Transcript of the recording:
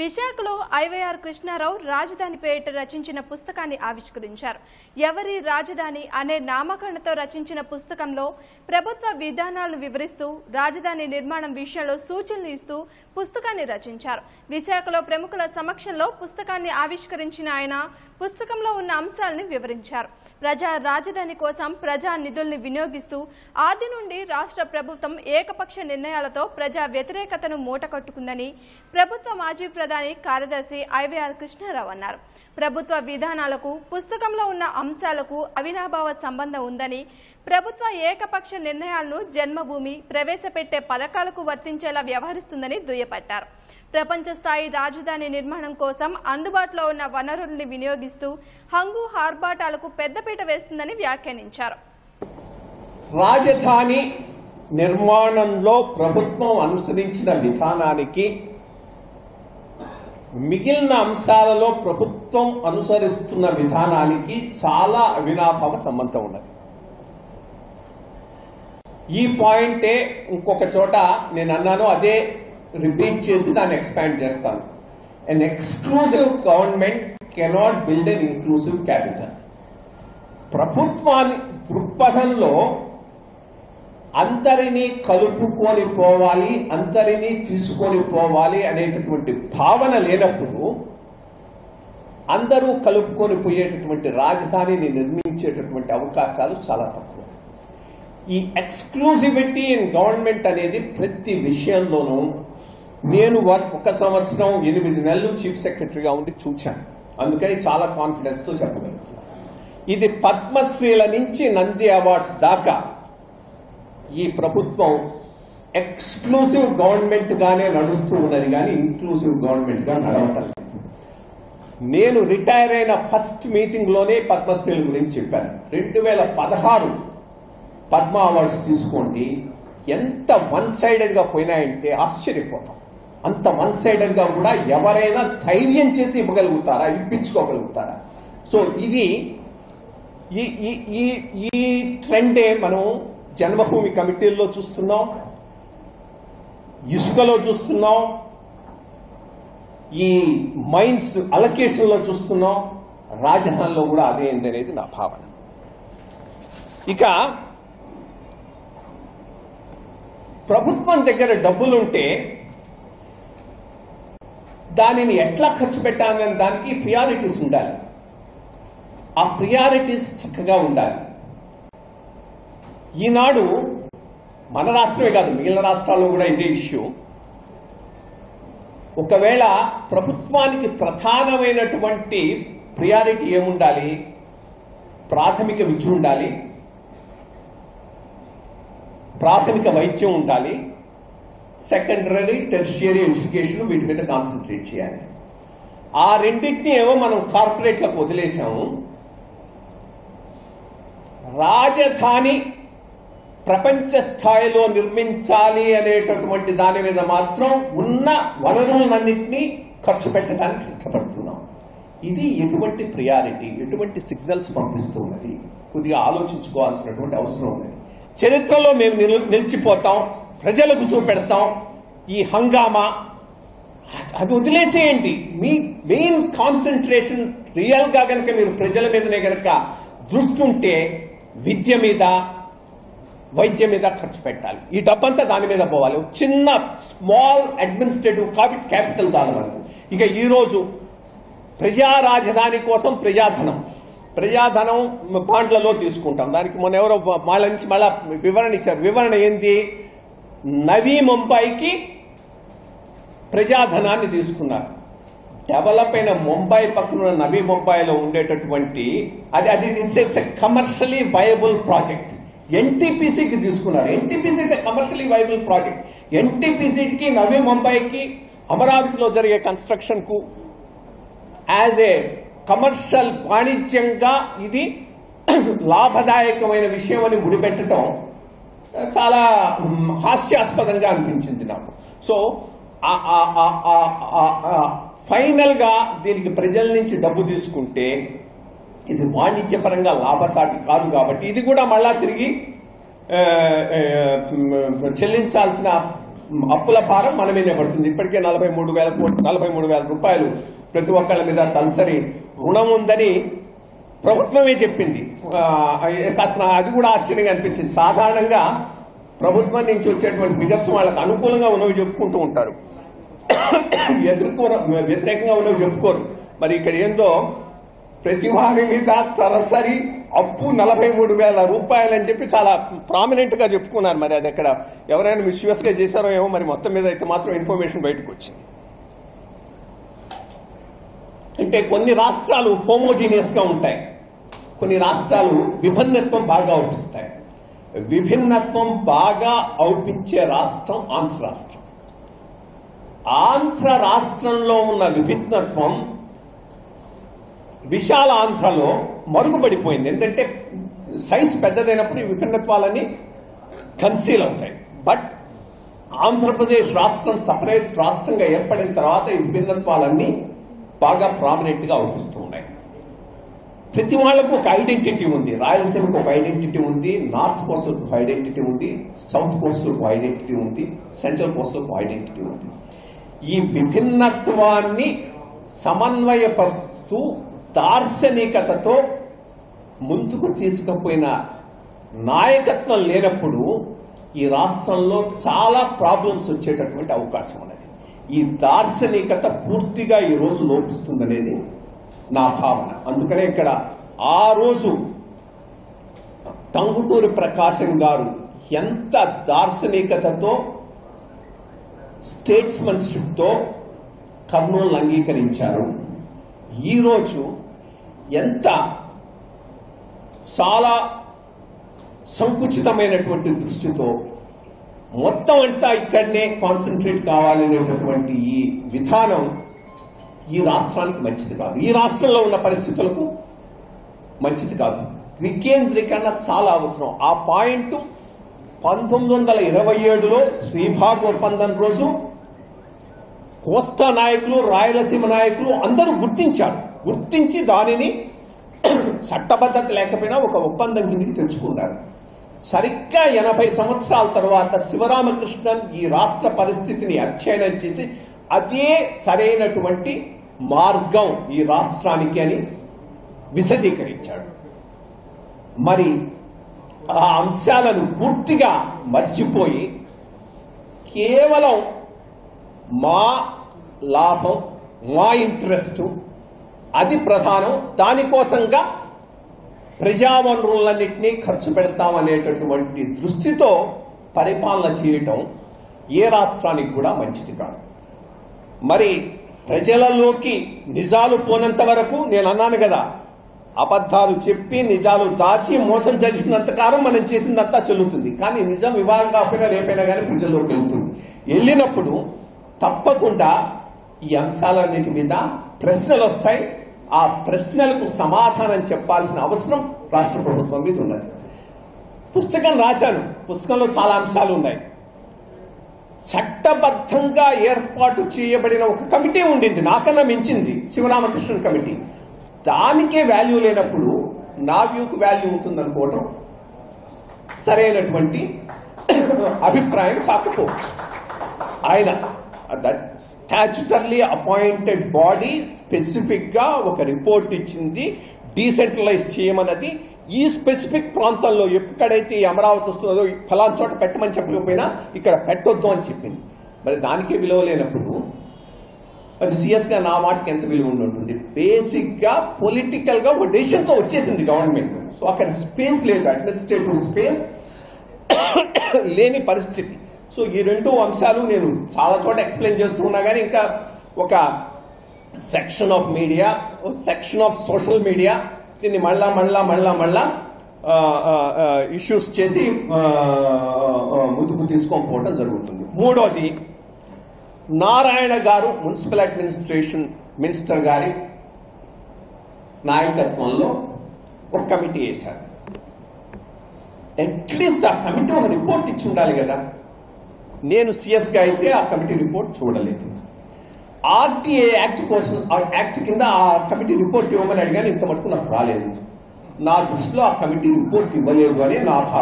విశాఖలో ఐవైఆర్ కృష్ణారావు రాజధాని పేరిట రచించిన పుస్తకాన్ని ఆవిష్కరించారు. ఎవరి రాజధాని అనే నామకరణతో రచించిన పుస్తకంలో ప్రభుత్వ విధానాలను వివరిస్తూ రాజధాని నిర్మాణం విషయంలో సూచనలు ఇస్తూ పుస్తకాన్ని రచించారు. విశాఖలో ప్రముఖుల సమక్షంలో పుస్తకాన్ని ఆవిష్కరించిన ఆయన పుస్తకంలో ఉన్న అంశాలను వివరించారు. ప్రజా రాజధాని కోసం ప్రజా నిధుల్ని వినియోగిస్తూ ఆది నుండి రాష్ట్ర ప్రభుత్వం ఏకపక్ష నిర్ణయాలతో ప్రజా వ్యతిరేకతను మూటకట్టుకుందని ప్రభుత్వ మాజీ ప్రధాని కార్యదర్శి ఐవైఆర్ కృష్ణారావు అన్నారు. ప్రభుత్వ విధానాలకు పుస్తకంలో ఉన్న అంశాలకు అవినాభావ సంబంధం ఉందని, ప్రభుత్వ ఏకపక్ష నిర్ణయాలను జన్మభూమి ప్రవేశపెట్టే పథకాలకు వర్తించేలా వ్యవహరిస్తుందని దుయ్యబట్టారు. ప్రపంచ స్థాయి రాజధాని నిర్మాణం కోసం అందుబాటులో ఉన్న వనరుల్ని వినియోగిస్తూ హంగు ఆర్భాటాలకు పెద్దపీట వేస్తుందని వ్యాఖ్యానించారు. రాజధాని నిర్మాణంలో ప్రభుత్వం అనుసరించిన విధానానికి మిగిలిన అంశాలలో ప్రభుత్వం అనుసరిస్తున్న విధానానికి చాలా అవినాభావ సంబంధం ఉన్నది. ఈ పాయింటే ఇంకొక చోట నేను అన్నాను, అదే రిపీట్ చేసి దాన్ని ఎక్స్పాండ్ చేస్తాను. An exclusive government cannot build an inclusive capital. ప్రభుత్వాన్ని దృక్పథంలో అందరినీ కలుపుకొని పోవాలి, అందరినీ తీసుకొని పోవాలి అనేటటువంటి భావన లేనప్పుడు అందరూ కలుపుకొని పోయేటటువంటి రాజధానిని నిర్మించేటటువంటి అవకాశాలు చాలా తక్కువ. ఈ ఎక్స్క్లూజివిటీ ఇన్ గవర్నమెంట్ అనేది ప్రతి విషయంలోనూ నేను 1 సంవత్సరం 8 నెలలు చీఫ్ సెక్రటరీగా ఉండి చూశాను, అందుకని చాలా కాన్ఫిడెన్స్తో చెప్పగలుగుతున్నాను. ఇది పద్మశ్రీల నుంచి నంది అవార్డ్స్ దాకా ఈ ప్రభుత్వం ఎక్స్క్లూజివ్ గవర్నమెంట్ గానే నడుస్తూ ఉన్నది, కానీ ఇంక్లూజివ్ గవర్నమెంట్ గా నడవటం లేదు. నేను రిటైర్ అయిన ఫస్ట్ మీటింగ్ లోనే పద్మశ్రీల గురించి చెప్పాను. 2016 పద్మ అవార్డ్స్ తీసుకోండి, ఎంత వన్ సైడెడ్ గా పోయినాయంటే ఆశ్చర్యపోతాం. అంత వన్ సైడెడ్ గా కూడా ఎవరైనా ధైర్యం చేసి ఇవ్వగలుగుతారా, ఇప్పించుకోగలుగుతారా? సో ఇది ఈ ట్రెండే మనం జన్మభూమి కమిటీల్లో చూస్తున్నాం, ఇసుకలో చూస్తున్నాం, ఈ మైన్స్ అలొకేషన్లో చూస్తున్నాం, రాజధానిలో కూడా అదే అనేది నా భావన. ఇక ప్రభుత్వం దగ్గర డబ్బులుంటే దానిని ఎట్లా ఖర్చు పెట్టాలనే దానికి ప్రియారిటీస్ ఉండాలి. ఆ ప్రియారిటీస్ చక్కగా ఉండాలి. ఈనాడు మన రాష్ట్రమే కాదు, మిగిలిన రాష్ట్రాల్లో కూడా ఇదే ఇష్యూ. ఒకవేళ ప్రభుత్వానికి ప్రధానమైనటువంటి ప్రియారిటీ ఏముండాలి? ప్రాథమిక విద్య ఉండాలి, ప్రాథమిక వైద్యం ఉండాలి, సెకండరీ టెర్షియరీ ఎడ్యుకేషన్, వీటి మీద కాన్సన్ట్రేట్ చేయాలి. ఆ రెండింటినీ ఏమో మనం కార్పొరేట్లకు వదిలేశాము. రాజధాని ప్రపంచ స్థాయిలో నిర్మించాలి అనేటటువంటి దాని మీద మాత్రం ఉన్న వనరులన్నింటినీ ఖర్చు పెట్టడానికి సిద్ధపడుతున్నాం. ఇది ఎటువంటి ప్రియారిటీ, ఎటువంటి సిగ్నల్స్ పంపిస్తున్నది? కొద్దిగా ఆలోచించుకోవాల్సినటువంటి అవసరం ఉన్నది. చరిత్రలో మేము నిలిచిపోతాం, ప్రజలకు చూపెడతాం, ఈ హంగామా అది వదిలేసేయండి. మీ మెయిన్ కాన్సన్ట్రేషన్ రియల్గా కనుక మీరు ప్రజల మీదనే కనుక దృష్టి ఉంటే విద్య మీద, వైద్యం మీద ఖర్చు పెట్టాలి. ఈ డబ్బంతా దాని మీద పోవాలి. చిన్న స్మాల్ అడ్మినిస్ట్రేటివ్ క్యాపిటల్ చాలా వరకు. ఇక ఈరోజు ప్రజా రాజధాని కోసం ప్రజాధనం బాండ్లలో తీసుకుంటాం. దానికి మొన్న ఎవరో మళ్ళా వివరణ ఇచ్చారు. వివరణ ఏంటి? నవీ ముంబైకి ప్రజాధనాన్ని తీసుకున్నారు. డెవలప్ అయిన ముంబై పక్కన నవీ ముంబైలో ఉండేటటువంటి అది it's a commercially viable project. ఎన్టీపీసీకి తీసుకున్నారు. NTPC it's a commercially viable project. ఎన్టీపీసీకి నవీ ముంబైకి అమరావతిలో జరిగే కన్స్ట్రక్షన్ కు యాజ్ ఏ కమర్షియల్ వాణిజ్యంగా ఇది లాభదాయకమైన విషయం అని ముడిపెట్టడం చాలా హాస్యాస్పదంగా అనిపించింది నాకు. సో ఫైనల్గా దీనికి ప్రజల నుంచి డబ్బు తీసుకుంటే ఇది వాణిజ్యపరంగా లాభసాటి కాదు, కాబట్టి ఇది కూడా మళ్ళా తిరిగి చెల్లించాల్సిన అప్పుల భారం మన మీదనే పడుతుంది. ఇప్పటికే 43,000 రూపాయలు ప్రతి ఒక్కళ్ళ మీద తలసరి రుణం ఉందని ప్రభుత్వమే చెప్పింది. కాస్త అది కూడా ఆశ్చర్యంగా అనిపించింది. సాధారణంగా ప్రభుత్వం నుంచి వచ్చేటువంటి ఫిగర్స్ వాళ్ళకు అనుకూలంగా ఉన్నవి చెప్పుకుంటూ ఉంటారు, వ్యతిరేకంగా ఉన్నవి చెప్పుకోరు. మరి ఇక్కడ ఏందో ప్రతి వారి మీద తలసరి అప్పు 43,000 రూపాయలు అని చెప్పి చాలా ప్రామినెంట్ గా చెప్పుకున్నారు. మరి అది ఎక్కడ ఎవరైనా మిస్యూస్ గా చేశారో ఏమో. మరి మొత్తం మీద అయితే మాత్రం ఇన్ఫర్మేషన్ బయటకు వచ్చింది. అంటే కొన్ని రాష్ట్రాలు హోమోజీనియస్ గా ఉంటాయి, కొన్ని రాష్ట్రాలు విభిన్నత్వం బాగా అవుపిస్తాయి. విభిన్నత్వం బాగా అవుపించే రాష్ట్రం ఆంధ్ర రాష్ట్రం. ఆంధ్ర రాష్ట్రంలో ఉన్న విభిన్నత్వం విశాల ఆంధ్రలో మరుగుపడిపోయింది. ఎందుకంటే సైజ్ పెద్దదైనప్పుడు ఈ విభిన్నత్వాలన్నీ కన్సీల్ అవుతాయి. బట్ ఆంధ్రప్రదేశ్ రాష్ట్రం సపరేట్ రాష్ట్రంగా ఏర్పడిన తర్వాత ఈ విభిన్నత్వాలన్నీ బాగా ప్రామినెంట్ గా అవుపిస్తూ ఉన్నాయి. ప్రతి వాళ్లకు ఒక ఐడెంటిటీ ఉంది. రాయలసీమకు ఒక ఐడెంటిటీ ఉంది, నార్త్ కోస్టల్ ఒక ఐడెంటిటీ ఉంది, సౌత్ కోస్టల్ ఒక ఐడెంటిటీ ఉంది, సెంట్రల్ కోస్టల్ ఒక ఐడెంటిటీ ఉంది. ఈ విభిన్నత్వాన్ని సమన్వయపరుస్తూ దార్శనికతతో ముందుకు తీసుకుపోయిన నాయకత్వం లేనప్పుడు ఈ రాష్ట్రంలో చాలా ప్రాబ్లమ్స్ వచ్చేటటువంటి అవకాశం ఉన్నది. ఈ దార్శనికత పూర్తిగా ఈ రోజు లోపిస్తుందనేది నా భావన. అందుకనే ఇక్కడ ఆ రోజు టంగుటూరి ప్రకాశం గారు ఎంత దార్శనికతతో స్టేట్స్మెన్షిప్తో కర్నూలు అంగీకరించారు, ఈరోజు ఎంత చాలా సంకుచితమైనటువంటి దృష్టితో మొత్తం అంతా ఇక్కడనే కాన్సన్ట్రేట్ కావాలనేటటువంటి ఈ విధానం ఈ రాష్ట్రానికి మంచిది కాదు, ఈ రాష్ట్రంలో ఉన్న పరిస్థితులకు మంచిది కాదు. వికేంద్రీకరణ చాలా అవసరం. ఆ పాయింట్ 1927లో శ్రీభాగ్ ఒప్పందం రోజు కోస్తా నాయకులు, రాయలసీమ నాయకులు అందరూ గుర్తించారు. గుర్తించి దానిని చట్టబద్ధత లేకపోయినా ఒక ఒప్పందం కిందకి తెచ్చుకున్నారు. సరిగ్గా 80 సంవత్సరాల తర్వాత శివరామకృష్ణన్ ఈ రాష్ట్ర పరిస్థితిని అధ్యయనం చేసి అదే సరైనటువంటి మార్గం ఈ రాష్ట్రానికి అని విశదీకరించాడు. మరి ఆ అంశాలను పూర్తిగా మర్చిపోయి కేవలం మా లాభం, మా ఇంట్రెస్ట్ అది ప్రధానం, దానికోసంగా ప్రజా వనరులన్నింటినీ ఖర్చు పెడతామనేటటువంటి దృష్టితో పరిపాలన చేయటం ఏ రాష్ట్రానికి కూడా మంచిది కాదు. మరి ప్రజలలోకి నిజాలు పోనంత వరకు, నేను అన్నాను కదా, అబద్ధాలు చెప్పి నిజాలు దాచి మోసం చేసినంత కాలం మనం చేసిందంతా చెల్లుతుంది. కానీ నిజం ఇవాళ కాకపోయినా రేపైనా కానీ ప్రజల్లోకి వెళ్తుంది. వెళ్ళినప్పుడు తప్పకుండా ఈ అంశాలన్నిటి మీద ప్రశ్నలు వస్తాయి. ఆ ప్రశ్నలకు సమాధానం చెప్పాల్సిన అవసరం రాష్ట్ర ప్రభుత్వం మీద ఉన్నది. పుస్తకం రాశాను, పుస్తకంలో చాలా అంశాలు ఉన్నాయి. చట్టబద్ధంగా ఏర్పాటు చేయబడిన ఒక కమిటీ ఉండింది, నాకన్నా మించింది, శివరామకృష్ణన్ కమిటీ. దానికే వాల్యూ లేనప్పుడు నా వ్యూకు వాల్యూ ఉంటుందనుకోవటం సరైనటువంటి అభిప్రాయం కాకపోవచ్చు. ఆయన దట్ స్టాచ్యుటర్లీ అపాయింటెడ్ బాడీ స్పెసిఫిక్గా ఒక రిపోర్ట్ ఇచ్చింది, డీసెంట్రలైజ్ చేయమన్నది. ఈ స్పెసిఫిక్ ప్రాంతంలో ఎక్కడైతే అమరావతి వస్తున్నదో ఫలానా చోట పెట్టమని చెప్పకపోయినా ఇక్కడ పెట్టొద్దు అని చెప్పింది. మరి దానికే విలువ లేనప్పుడు మరి సీరియస్గా నా వాటికి ఎంత విలువ ఉంటుంది? బేసిక్గా పొలిటికల్గా ఒక డెసిషన్తో వచ్చేసింది గవర్నమెంట్. సో అక్కడ స్పేస్ లేదు, అడ్మినిస్ట్రేటివ్ స్పేస్ లేని పరిస్థితి. సో ఈ రెండు అంశాలు నేను చాలా చోట ఎక్స్ప్లెయిన్ చేస్తూ ఉన్నా, కానీ ఇంకా ఒక section of media, section of social media దీన్ని మళ్ళా మళ్ళా మళ్ళా మళ్ళా ఇష్యూస్ చేసి ముందుకు తీసుకోకపోవడం జరుగుతుంది. మూడోది, నారాయణ గారు మున్సిపల్ అడ్మినిస్ట్రేషన్ మినిస్టర్ గారి నాయకత్వంలో ఒక కమిటీ వేశారు. అట్లీస్ట్ ఆ కమిటీ ఒక రిపోర్ట్ ఇచ్చి ఉండాలి కదా. నేను సీఎస్గా అయితే ఆ కమిటీ రిపోర్ట్ చూడలేదు. ఆర్టీఏ యాక్ట్ కోసం, ఆ యాక్ట్ కింద ఆ కమిటీ రిపోర్ట్ ఇవ్వమని అడిగాను, ఇంత మటుకు నాకు రాలేదు. నా దృష్టిలో ఆ కమిటీ రిపోర్ట్ ఇవ్వలేదు అనే నా భావన.